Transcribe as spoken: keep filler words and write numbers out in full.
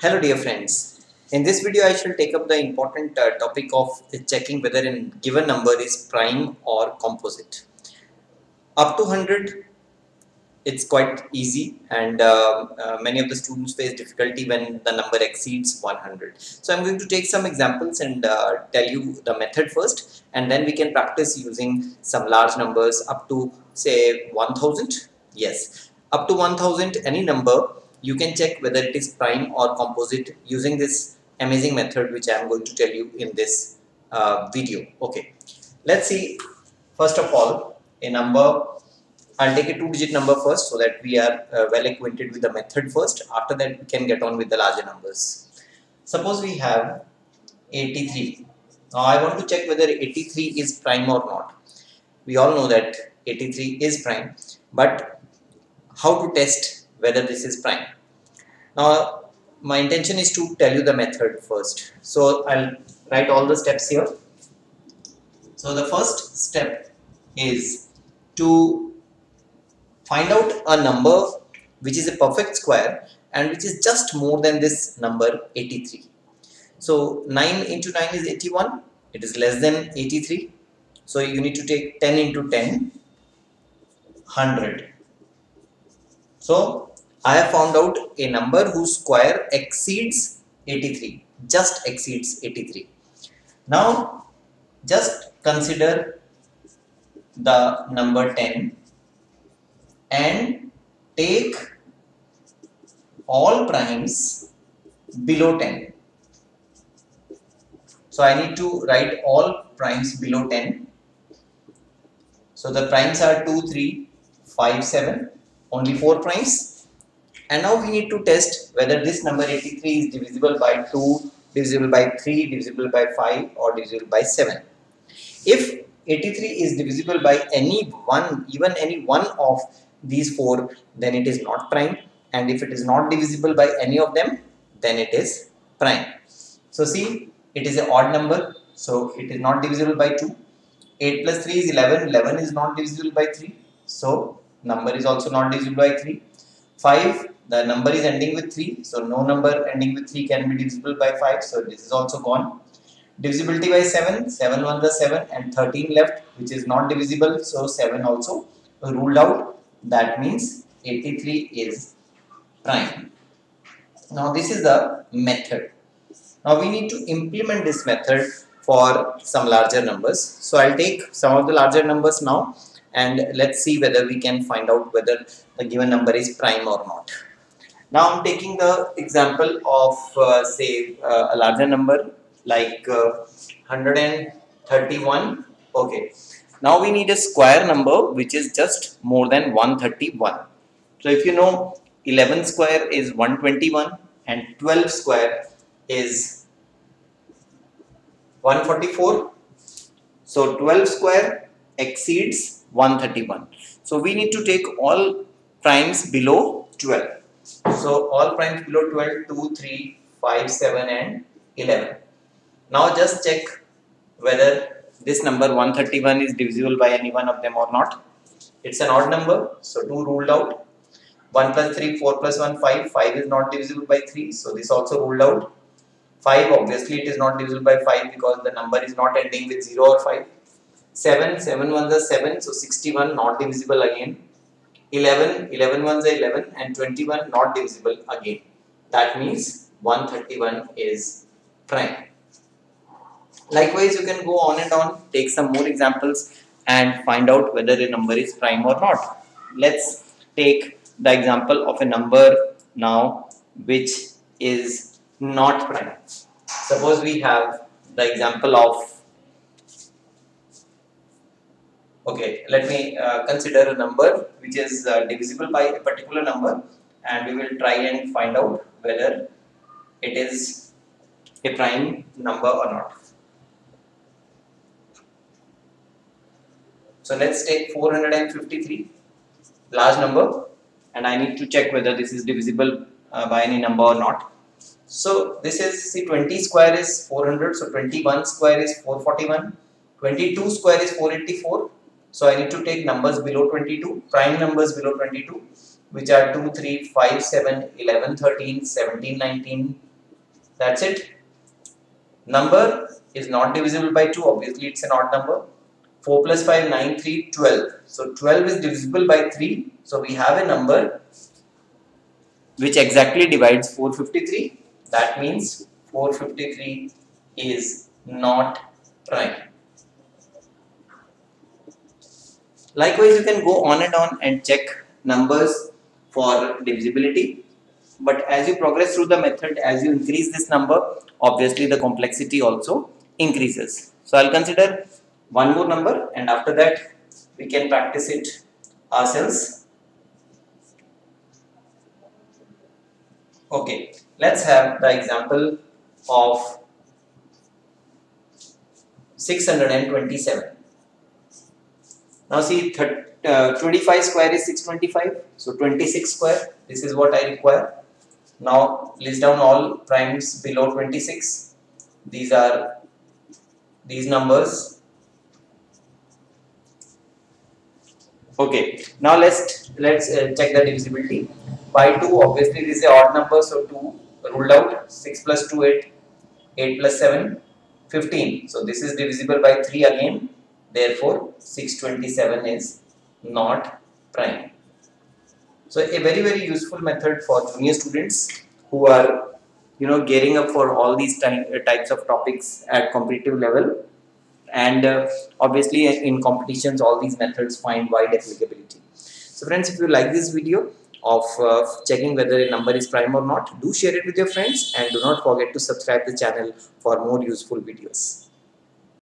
Hello dear friends, in this video I shall take up the important uh, topic of checking whether a given number is prime or composite. Up to one hundred it's quite easy, and uh, uh, many of the students face difficulty when the number exceeds one hundred. So I'm going to take some examples and uh, tell you the method first, and then we can practice using some large numbers up to say one thousand. Yes, up to one thousand, any number. You can check whether it is prime or composite using this amazing method which I am going to tell you in this uh, video. Okay, let's see. First of all, a number, I'll take a two digit number first so that we are uh, well acquainted with the method first. After that we can get on with the larger numbers. Suppose we have eighty-three. Now I want to check whether eighty-three is prime or not. We all know that eighty-three is prime, but how to test whether this is prime? Now my intention is to tell you the method first, so I'll write all the steps here. So the first step is to find out a number which is a perfect square and which is just more than this number eighty-three. So nine into nine is eighty-one, it is less than eighty-three, so you need to take ten into ten, one hundred. So I have found out a number whose square exceeds eighty-three, just exceeds eighty-three. Now just consider the number ten and take all primes below ten. So I need to write all primes below ten. So the primes are two, three, five, seven. Only four primes, and now we need to test whether this number eighty-three is divisible by two, divisible by three, divisible by five, or divisible by seven. If eighty-three is divisible by any one, even any one of these four, then it is not prime, and if it is not divisible by any of them, then it is prime. So see, it is an odd number, so it is not divisible by two. eight plus three is eleven, eleven is not divisible by three, so number is also not divisible by three. five, the number is ending with three, so no number ending with three can be divisible by five, so this is also gone. Divisibility by seven, seven ones are seven and thirteen left, which is not divisible, so seven also ruled out. That means eighty-three is prime. Now this is the method. Now we need to implement this method for some larger numbers. So I'll take some of the larger numbers now, and let's see whether we can find out whether the given number is prime or not. Now I'm taking the example of uh, say uh, a larger number like uh, one hundred thirty-one. Okay, now we need a square number which is just more than one hundred thirty-one. So if you know, eleven square is one hundred twenty-one and twelve square is one hundred forty-four. So twelve square exceeds one hundred thirty-one. So we need to take all primes below twelve. So all primes below twelve, two, three, five, seven and eleven. Now just check whether this number one hundred thirty-one is divisible by any one of them or not. It's an odd number, so two ruled out. one plus three, four plus one, five. five is not divisible by three, so this also ruled out. five, obviously it is not divisible by five because the number is not ending with zero or five. seven, seven ones are seven, so sixty-one not divisible again. eleven, eleven ones are eleven and twenty-one not divisible again. That means one hundred thirty-one is prime. Likewise, you can go on and on, take some more examples and find out whether a number is prime or not. Let's take the example of a number now which is not prime. Suppose we have the example of Okay, let me uh, consider a number which is uh, divisible by a particular number, and we will try and find out whether it is a prime number or not. So let's take four hundred fifty-three, large number, and I need to check whether this is divisible uh, by any number or not. So this is, see, twenty square is four hundred, so twenty-one square is four hundred forty-one, twenty-two square is four hundred eighty-four. So I need to take numbers below twenty-two, prime numbers below twenty-two, which are two, three, five, seven, eleven, thirteen, seventeen, nineteen, That's it. Number is not divisible by two, obviously it's an odd number. four plus five, nine, three, twelve. So twelve is divisible by three. So we have a number which exactly divides four hundred fifty-three. That means four hundred fifty-three is not prime. Likewise, you can go on and on and check numbers for divisibility. But as you progress through the method, as you increase this number, obviously the complexity also increases. So I'll consider one more number, and after that we can practice it ourselves. Okay, let's have the example of six hundred twenty-seven. Now see, thirty, uh, twenty-five square is six hundred twenty-five, so twenty-six square, this is what I require. Now list down all primes below twenty-six. These are these numbers. Okay, now let's let's uh, check the divisibility by two. Obviously this is an odd number, so two ruled out. Six plus two, eight, eight plus seven, fifteen. So this is divisible by three again. Therefore, six hundred twenty-seven is not prime. So a very very useful method for junior students who are, you know, gearing up for all these ty types of topics at competitive level. And uh, obviously in competitions, all these methods find wide applicability. So friends, if you like this video of uh, checking whether a number is prime or not, do share it with your friends, and do not forget to subscribe the channel for more useful videos.